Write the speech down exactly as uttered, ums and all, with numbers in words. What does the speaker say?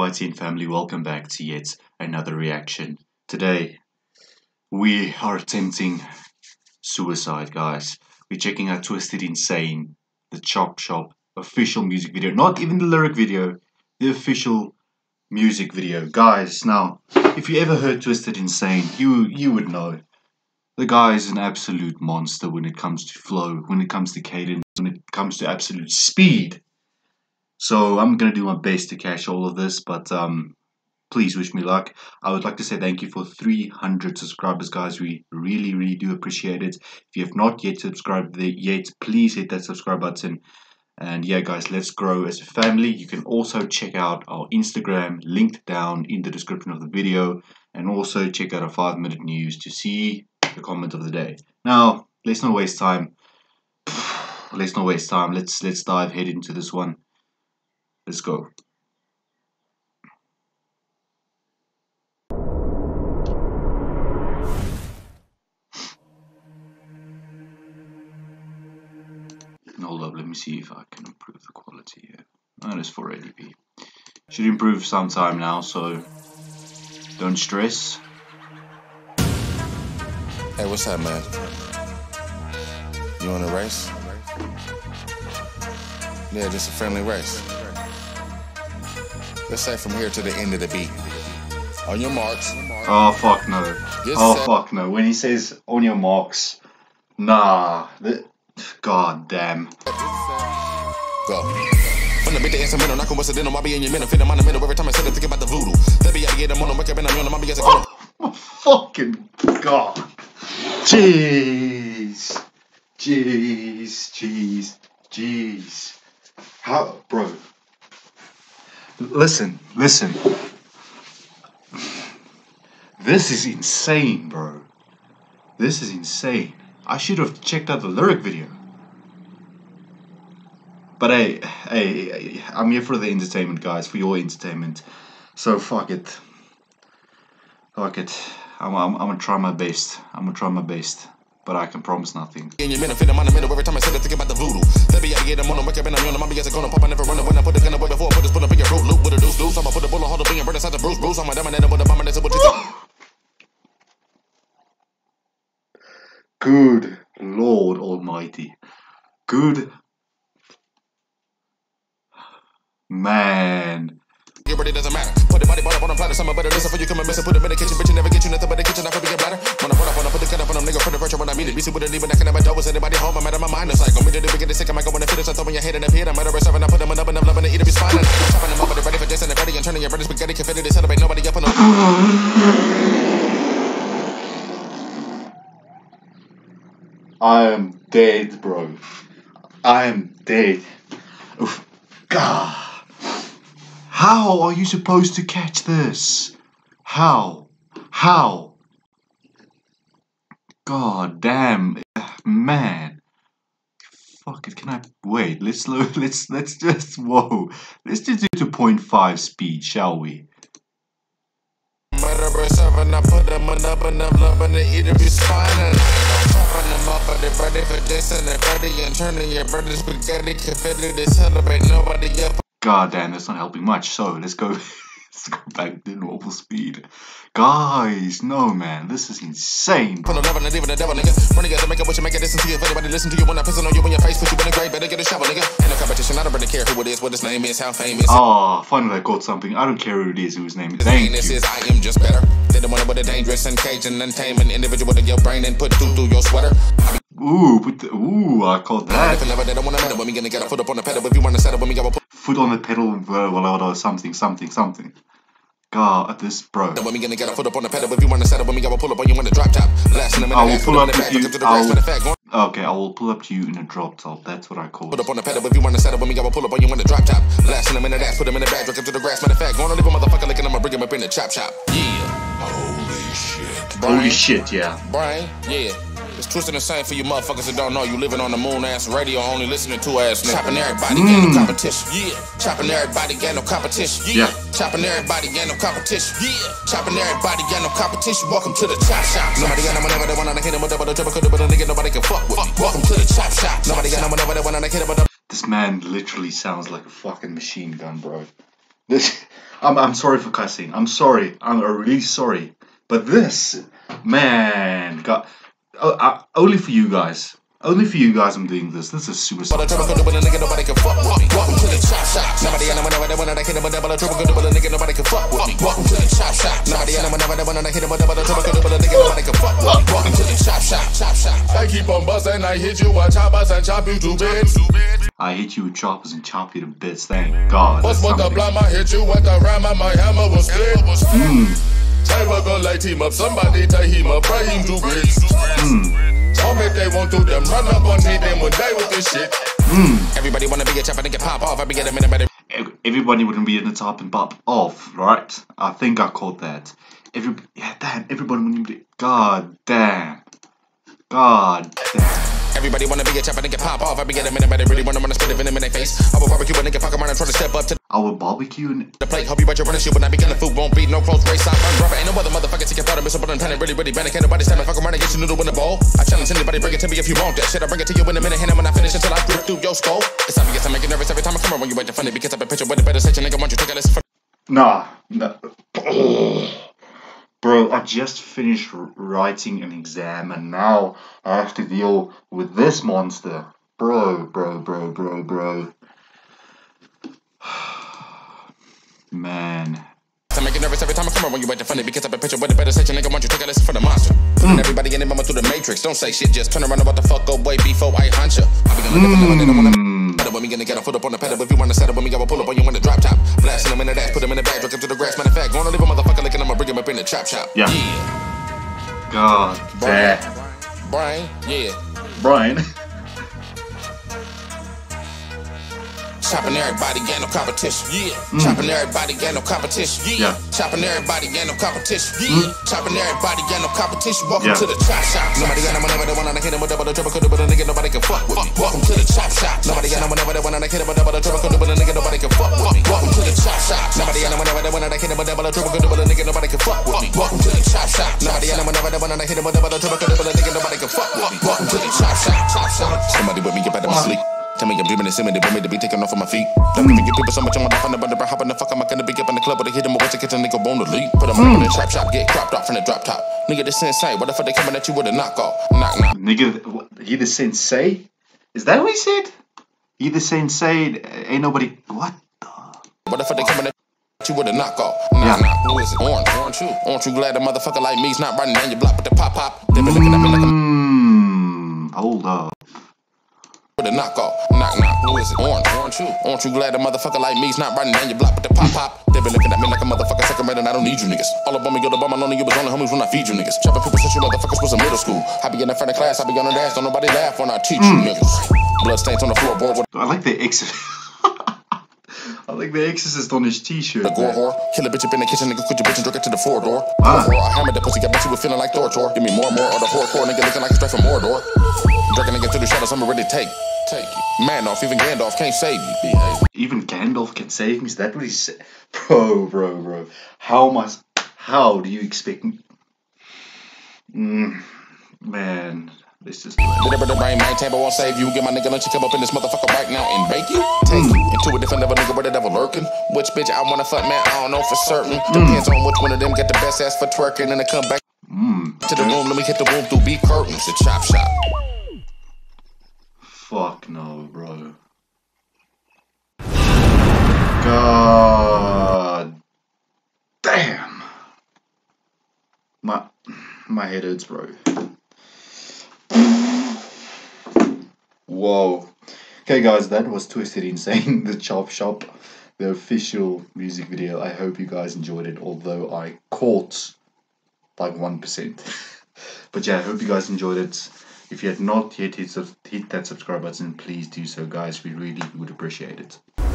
I T N family, welcome back to yet another reaction. Today we are attempting suicide, guys. We're checking out Twisted Insane, the Chop Shop official music video, not even the lyric video, the official music video, guys. Now, if you ever heard Twisted Insane, you you would know the guy is an absolute monster when it comes to flow, when it comes to cadence, when it comes to absolute speed. So I'm going to do my best to catch all of this, but um, please wish me luck. I would like to say thank you for three hundred subscribers, guys. We really, really do appreciate it. If you have not yet subscribed yet, please hit that subscribe button. And yeah, guys, let's grow as a family. You can also check out our Instagram, linked down in the description of the video. And also check out our five minute news to see the comment of the day. Now, let's not waste time. Let's not waste time. Let's, let's dive head into this one. Let's go. Hold up, let me see if I can improve the quality here. That is four eighty p. Should improve sometime now, so don't stress. Hey, what's up, man? You want a race? Yeah, just a friendly race. Let's say from here to the end of the beat. On your marks. Oh, fuck no. Get oh, set. Fuck no. When he says on your marks, nah. God damn. Go. From the bit to instrumental, knock on what's the denim, I'll be in your minute, fit them on the middle every time I said I think about the voodoo. They'll be out of here, I'm on them, wake up and I'm on them, I'll be as a corner. Oh, fucking God. Jeez. Jeez. Jeez. Jeez. How, bro? Listen, listen. This is insane, bro. This is insane. I should have checked out the lyric video. But hey, hey, I'm here for the entertainment, guys, for your entertainment. So fuck it. Fuck it. I'm, I'm, I'm gonna try my best. I'm gonna try my best. But I can promise nothing. In your minute, fit them on the middle every time I said I think about the voodoo. They be out of here, I'm on them, wake up and I'm on them, I'll be as a corner, pop, I never run away, I put the gun away before, put this, put up in your root, loop with a deuce, deuce. I'ma put the bullet, hold up in your bread, inside the bruise, bruise. I'ma dominate with a bomb, and that's what you do. Good Lord Almighty. Good man. Your body doesn't matter. Put the body bottle on a platter. Some better listen for you come and miss it. Put it in the kitchen, bitch. You never get you nothing but the kitchen. I could be a bladder. When I run up on a put the cut up on a nigga for the virtue when I meet it. Be with it even I can never double. Anybody home? I'm out of my mind. It's like I'm going to do get sick. I'm going to finish. I throw in your head and up here. I'm out of reserve and I put them up and I'm loving to eat it. Be spine. I'm chopping them up and ready for this and ready and turning your brother's spaghetti. Can fit it and celebrate nobody up on them. I am dead, bro. I am dead. Oof. God. How are you supposed to catch this? How? How? God damn, man. Fuck it, can I wait, let's slow let's let's just whoa. Let's just do to point five speed, shall we? God damn, that's not helping much. So let's go, let's go back to normal speed, guys. No, man, this is insane. Put a level and even a devil, nigga. Running out to make up what you make it. Listen to you, if anybody listen to you when I piss on you in your face, put you in a grave, better get a shovel, nigga. Ain't no competition. I don't really care who it is, what his name is, how famous. Ah, oh, finally I caught something. I don't care who it is, who his name is. Thank you. Is I am just better. They don't want to put a dangerous and cage and untamed individual to your brain and put through through your sweater. I Ooh, put the, ooh, I called that. Foot on the pedal, blah, blah, blah, something, something, something. God, this bro. I will pull up with you. I'll, okay, I will pull up to you in a drop top. That's what I call it. Put up on the pedal if you want to set up with me. I will pull up on you in a drop top. Last in a minute, ass, put him in the bag, drop him to the grass. Matter of fact, going to leave a motherfucker looking. I'm gonna bring him up in the chop shop. Yeah. Holy shit. Holy shit, yeah. Brian, yeah. It's Twisted Insane for you motherfuckers that don't know. You living on the moon ass radio, only listening to ass nigga. Chopping everybody, mm. Gain no competition. Yeah. Chopping everybody, gain no competition. Yeah. Yeah. Chopping everybody, gain no competition. Yeah. Chopping everybody, gain no competition. Welcome to the chop shop. Nobody got no one ever that one on the hit him with double trouble, could but nigga nobody can fuck with. Welcome to the chop shop. Nobody got no one ever that one on the hit him with. This man literally sounds like a fucking machine gun, bro. This, I'm, I'm sorry for cussing. I'm sorry. I'm really sorry. But this, man, God, oh, uh, only for you guys. Only for you guys I'm doing this. This is super sick. Welcome to the Chop Shop. Nobody I know when I hit him with double a triple double a nigga nobody can fuck with me. Welcome to the Chop Shop. Nobody I know when I hit him with double a triple double a nigga nobody can fuck with me. Welcome to the Chop Shop. Chop Shop. I keep on buzzing, I hit you with choppers and chop you to bits. I hit you with choppers and chop you to bits. Thank God. What's what the blama hit you with the ram and my hammer was split. Time ago light him up, somebody tie him up, pray him to bits. If they won't do them, run up on me, then we'll die with this shit. Mm. Everybody wanna be a chopper and get pop off. I be getting a minute better. Everybody wouldn't be in the top and pop off, right? I think I called that. Every yeah, damn, everybody wouldn't be. God damn. God damn. Everybody wanna be a chopper and get pop off. I be getting a minute better. Really wanna run a spit of venom in their face. I will barbecue when they get fuck around and try to step up to. I will barbecue and the plate. Hope you about your running shit when I be getting food. Won't be no close race. I'm rubber. Ain't no other motherfucker. Really, really bad. I can't nobody stand. I fuck around and get you noodle in the bowl. I challenge anybody, bring it to me if you want that shit. I bring it to you in a minute, hand it when I finish until I grip through your skull. It's obvious I make you nervous every time I come around when you wait to funny because I've been picture with a better section. Nigga, want you take a listen for. Nah, nah. Bro, I just finished writing an exam and now I have to deal with this monster. Bro, bro, bro, bro, bro. Man. I make it nervous every time I come around when you wait to funny because I've been picture with a better section. Nigga, want you take a listen for the monster. Putting mm. everybody in the moment through the matrix. Don't say shit, just turn around about the fuck away before I hunt you. I be gonna live mm. in the moment. Better when we gonna get a foot up on the pedal. If you wanna settle with me, I will pull up on you in the drop top. Blasting them in the dash, put them in the bag, drag them to the grass. Matter of fact, gonna leave a motherfucker looking, I'ma bring him up in the chop shop. Yeah. yeah. God damn. Brian. Yeah. Brian. Chopping everybody, gain no competition. Yeah. Mm. Chopping everybody, gain no competition. Yeah. yeah. Chopping everybody, gain no competition. Yeah. Mm. Chopping everybody, gain no competition. Welcome yeah. to the chop shop. Nobody got no money, but they want to hit him with double the triple double the nigga nobody can fuck with me. Welcome to the chop shop. Nobody got no money, but they want to hit him with double the triple double the nigga nobody can fuck with me. Welcome to the chop shop. Nobody got no money, but they want to hit him with double the triple double the nigga nobody can fuck with me. Welcome to the chop shop. Nobody got no money, but they want to hit him with double the triple double the nigga nobody can fuck with me. Welcome to the chop shop. Somebody with me, you better sleep. Tell me I'm dreaming and simming, they want me to be taken off of my feet. Don't even get people so much on my top, I'm about to hop in the fuck, I'm not gonna be up in the club, but they hit them with the kitchen, nigga, bone to leave. Put them mm. up in the trap shop, get cropped off from the drop top. Nigga, the sensei, what the fuck they coming at you with a knockoff? Knock, knock. Nigga, what, he the sensei? Is that what he said? He the sensei, ain't nobody, what the? What the fuck they coming at you with a knockoff? Nah, yeah. nah, who is it? Orange, aren't you? Aren't you glad a motherfucker like me's not riding down your block with the pop pop? They been looking at me like a. Mmm, hold up. With a knockoff, knock knock, who is it? Orange, aren't you? Aren't you glad a motherfucker like me's not riding down your block with the pop pop? They been looking at me like a motherfucker second rate and I don't need you niggas. All up on me, go to bomb, I only you was only homies when I feed you niggas. Chopping people since you motherfuckers was in middle school. I be in the front of class, I be on the dash, don't nobody laugh when I teach mm. you niggas. Blood stains on the floorboard. I like the exit. I like the Exorcist on his t-shirt. The gore whore, kill a bitch up in the kitchen, nigga, quit your bitch and drag it to the four door. Ah. Whore, I hammered the pussy, got bitch, you was feeling like Thor Tor. Give me more, more, or the horrorcore, nigga, looking like a straight from Mordor. Dragging nigga through the shadows, I'ma really take, take it. Man off, even Gandalf can't save you. Behave. Even Gandalf can save me? Is that what he's saying? Bro, bro, bro. How am I, how do you expect me? Mm, man. This is whatever the brain maintain, but won't save you. Get my nigga, let you come up in this motherfucker right now and bake you. Take you into a different level, nigga, where the devil lurking. Which bitch I wanna fuck, man, I don't know for certain. Depends on which one of them get the best ass for twerking. And I come back mm, to the room, let me hit the room through beef curtains. The chop shop. Fuck no, bro. God damn. My, my head hurts, bro. Whoa. Okay guys, that was Twisted Insane, the Chop Shop, the official music video. I hope you guys enjoyed it, although I caught like one percent. But yeah, I hope you guys enjoyed it. If you had not yet hit, hit that subscribe button, please do so guys. We really would appreciate it.